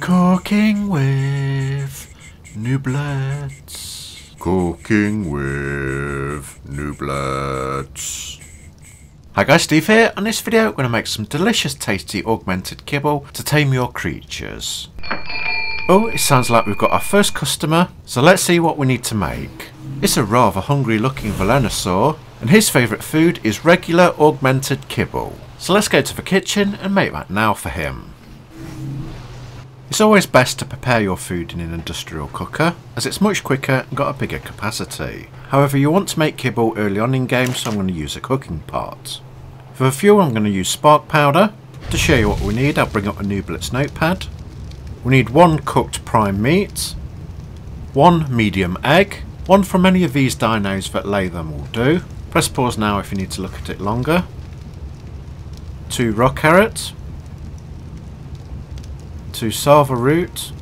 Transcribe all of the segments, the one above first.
Cooking with Nooblets. Cooking with Nooblets. Hi guys, Steve here. In this video, I'm going to make some delicious, tasty augmented kibble to tame your creatures. Oh, it sounds like we've got our first customer. So let's see what we need to make. It's a rather hungry looking Velonasaur, and his favourite food is regular augmented kibble. So let's go to the kitchen and make that now for him. It's always best to prepare your food in an industrial cooker, as it's much quicker and got a bigger capacity. However, you want to make kibble early on in game, so I'm going to use a cooking pot. For the fuel, I'm going to use spark powder. To show you what we need, I'll bring up a Nooblets notepad. We need 1 cooked prime meat, 1 medium egg, 1 from any of these dinos that lay them will do. Press pause now if you need to look at it longer. 2 raw carrots, 2 salva root,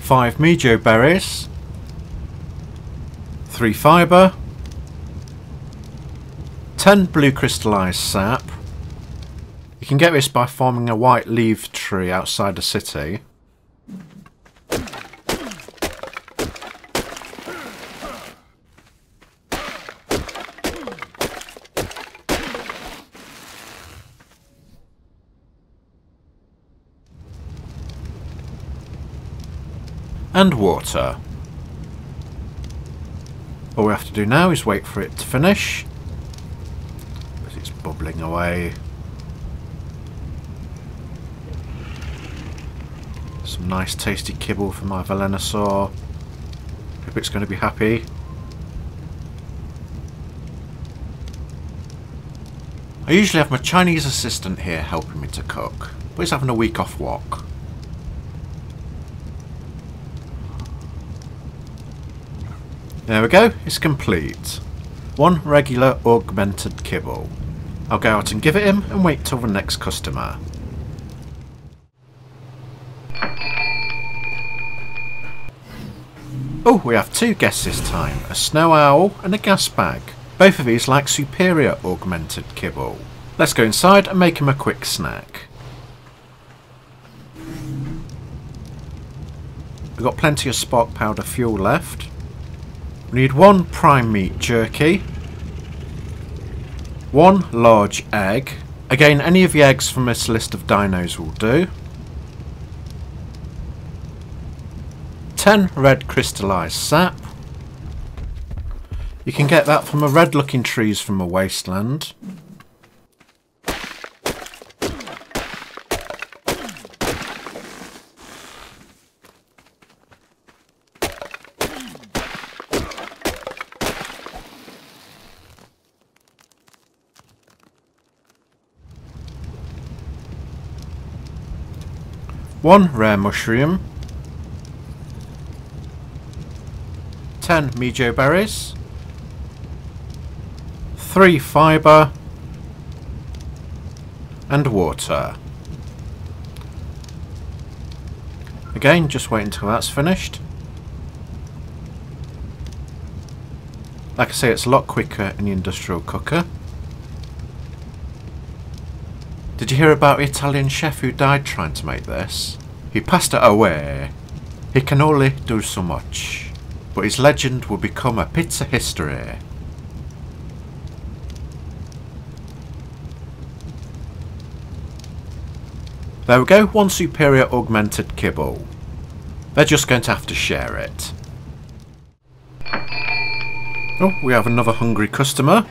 5 Mijo berries, 3 fibre, 10 blue crystallized sap. You can get this by farming a white leaf tree outside the city. 2 and water. All we have to do now is wait for it to finish, because it's bubbling away. Some nice tasty kibble for my Velonasaur. Hope it's going to be happy. I usually have my Chinese assistant here helping me to cook, but he's having a week off work. There we go, it's complete. 1 regular augmented kibble. I'll go out and give it him and wait till the next customer. Oh, we have 2 guests this time, a snow owl and a gas bag. Both of these like superior augmented kibble. Let's go inside and make him a quick snack. We've got plenty of spark powder fuel left. We need 1 prime meat jerky, 1 large egg. Again, any of the eggs from this list of dinos will do. 10 red crystallized sap. You can get that from the red looking trees from a wasteland. 1 rare mushroom, 10 Mijo berries, 3 fibre and water. Again, just wait until that's finished. Like I say, it's a lot quicker in the industrial cooker. Did you hear about the Italian chef who died trying to make this? He passed it away. He can only do so much, but his legend will become a pizza history. There we go, 1 superior augmented kibble. They're just going to have to share it. Oh, we have another hungry customer.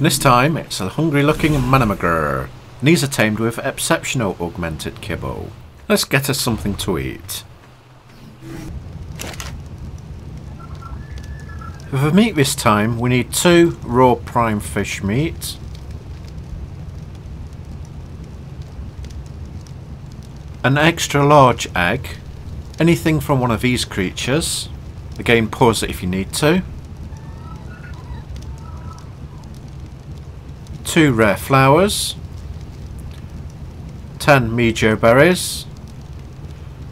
This time it's a hungry looking Manna McGrath. These are tamed with exceptional augmented kibble. Let's get us something to eat. For meat this time we need 2 raw prime fish meat, an extra large egg, anything from one of these creatures. Again, pause it if you need to. 2 rare flowers, 10 Mijo berries,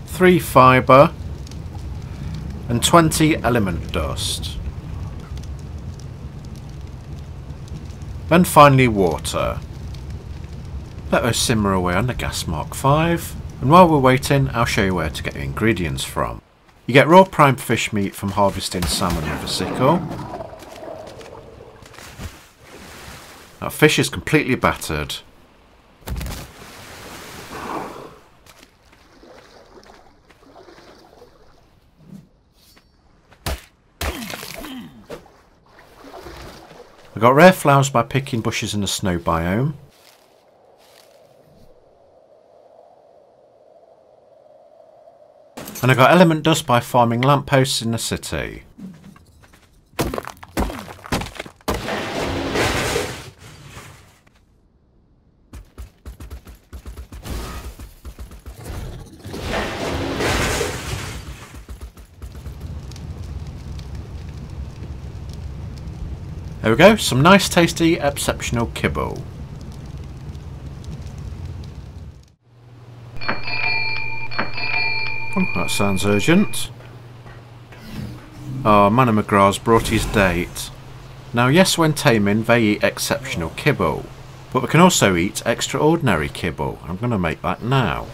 3 fibre and 20 element dust. And finally water. Let those simmer away under gas mark 5, and while we're waiting I'll show you where to get your ingredients from. You get raw primed fish meat from harvesting salmon riversickle. Now, fish is completely battered. I got rare flowers by picking bushes in the snow biome. And I got element dust by farming lampposts in the city. There we go, some nice tasty exceptional kibble. Oh, that sounds urgent. Oh, Manna McGrath's brought his date. Now yes, when taming they eat exceptional kibble, but we can also eat extraordinary kibble. I'm going to make that now.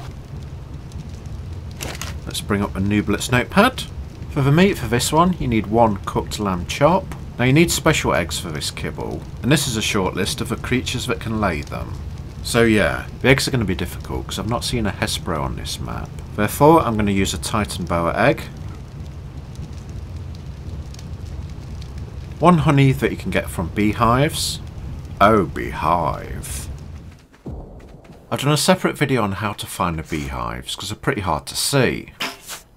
Let's bring up a Nooblets notepad. For the meat for this one you need 1 cooked lamb chop. Now you need special eggs for this kibble, and this is a short list of the creatures that can lay them. So yeah, the eggs are going to be difficult because I've not seen a Hespero on this map. Therefore I'm going to use a Titanboa egg, 1 honey that you can get from beehives. Oh, beehive. I've done a separate video on how to find the beehives because they're pretty hard to see.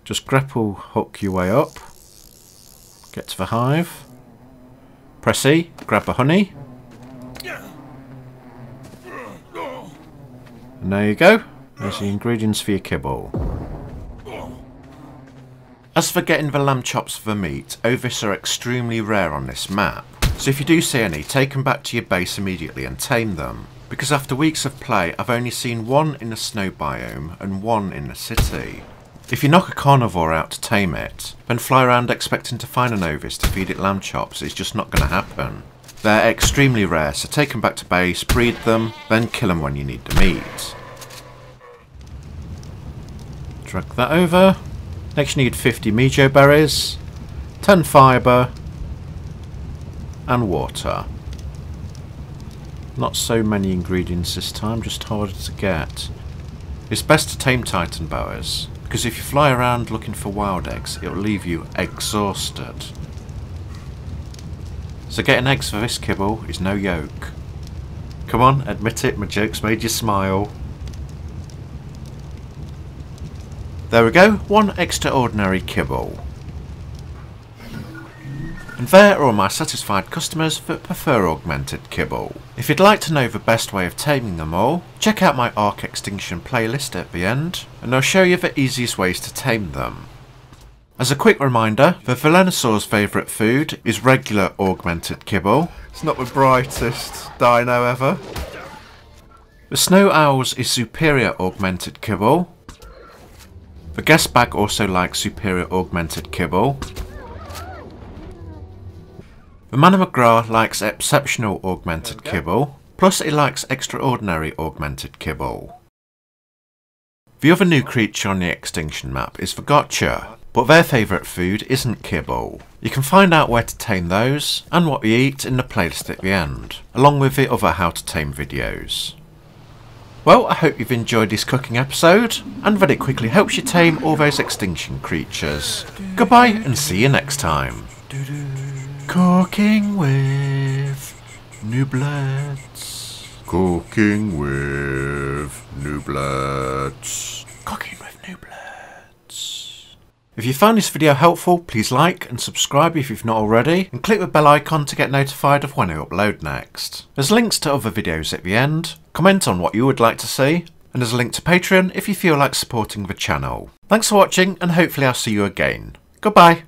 Just grapple hook your way up, get to the hive. Press E, grab a honey. And there you go. There's the ingredients for your kibble. As for getting the lamb chops for the meat, Ovis are extremely rare on this map. So if you do see any, take them back to your base immediately and tame them. Because after weeks of play, I've only seen 1 in the snow biome and 1 in the city. If you knock a carnivore out to tame it, then fly around expecting to find an Ovis to feed it lamb chops is just not going to happen. They're extremely rare, so take them back to base, breed them, then kill them when you need the meat. Drag that over. Next you need 50 Mijo berries, 10 fibre, and water. Not so many ingredients this time, just harder to get. It's best to tame Titan Bowers, because if you fly around looking for wild eggs, it'll leave you exhausted. So getting eggs for this kibble is no joke. Come on, admit it, my jokes made you smile. There we go, 1 extraordinary kibble. And there are all my satisfied customers that prefer augmented kibble. If you'd like to know the best way of taming them all, check out my Ark Extinction playlist at the end, and I'll show you the easiest ways to tame them. As a quick reminder, the Velonasaur's favourite food is regular augmented kibble. It's not the brightest dino ever. The Snow Owl's is superior augmented kibble. The guest bag also likes superior augmented kibble. The Manna McGrath likes exceptional augmented kibble, plus he likes extraordinary augmented kibble. The other new creature on the extinction map is the Gotcha, but their favourite food isn't kibble. You can find out where to tame those and what we eat in the playlist at the end, along with the other how to tame videos. Well, I hope you've enjoyed this cooking episode and that it quickly helps you tame all those extinction creatures. Goodbye and see you next time. Cooking with Nooblets. Cooking with Nooblets. Cooking with Nooblets. If you found this video helpful, please like and subscribe if you've not already, and click the bell icon to get notified of when I upload next. There's links to other videos at the end, comment on what you would like to see, and there's a link to Patreon if you feel like supporting the channel. Thanks for watching, and hopefully I'll see you again. Goodbye.